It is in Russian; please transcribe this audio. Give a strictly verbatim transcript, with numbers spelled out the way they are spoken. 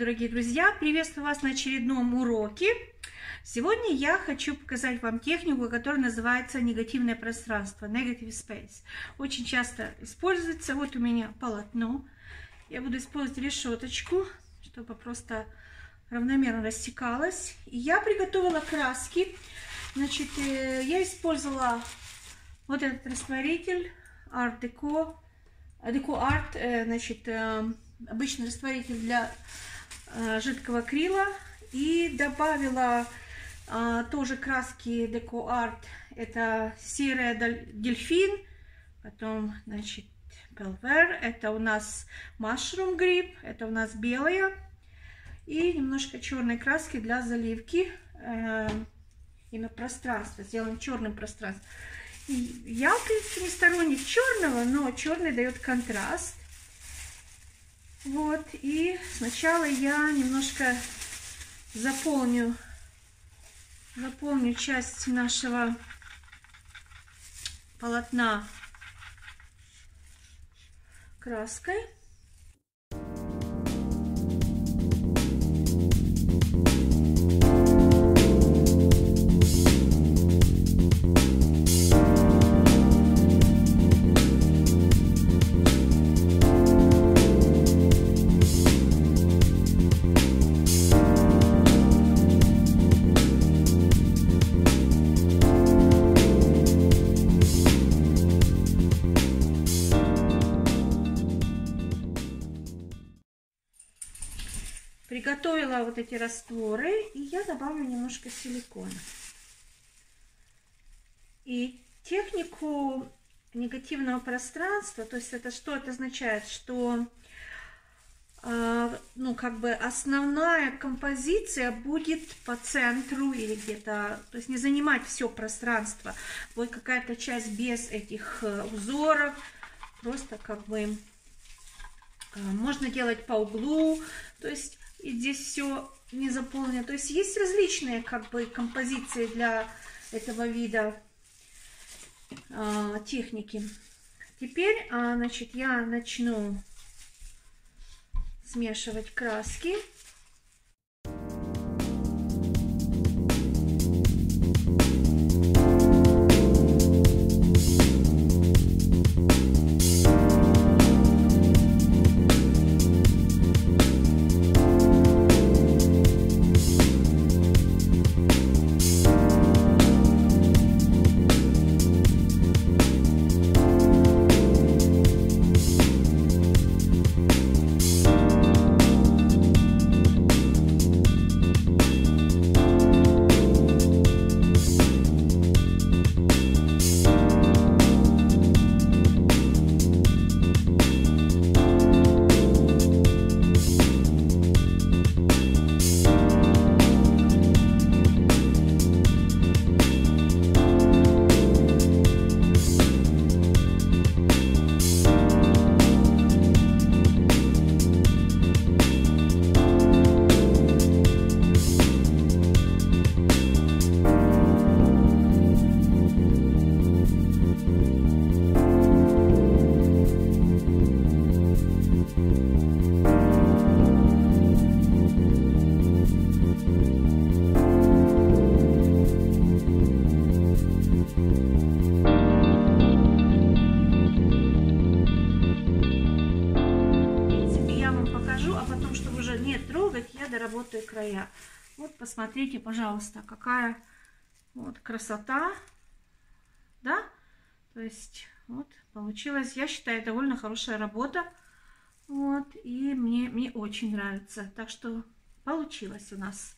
дорогие друзья! Приветствую вас на очередном уроке. Сегодня я хочу показать вам технику, которая называется негативное пространство, negative space. Очень часто используется. Вот у меня полотно. Я буду использовать решеточку, чтобы просто равномерно растекалось. И я приготовила краски. Значит, я использовала вот этот растворитель Art Deco Art, значит, обычный растворитель для э, жидкого акрила, и добавила э, тоже краски Deco Art. Это серая дельфин, потом, значит, Belver, это у нас Mushroom Grip, это у нас белая, и немножко черной краски для заливки э, именно пространства. Сделаем черным пространством. И я, в принципе, не сторонник черного, но черный дает контраст. Вот, и сначала я немножко заполню, заполню часть нашего полотна краской. Приготовила вот эти растворы, и я добавлю немножко силикона. И технику негативного пространства, то есть это что это означает, что э, ну как бы основная композиция будет по центру или где-то, то есть не занимать все пространство, будет какая-то часть без этих узоров, просто как бы э, можно делать по углу, то есть и здесь все не заполнено. То есть есть различные как бы композиции для этого вида э, техники. Теперь, а, значит, я начну смешивать краски. Доработаю края. Вот посмотрите, пожалуйста, какая вот красота, да? То есть вот получилось, я считаю, довольно хорошая работа. Вот, и мне мне очень нравится. Так что получилось у нас.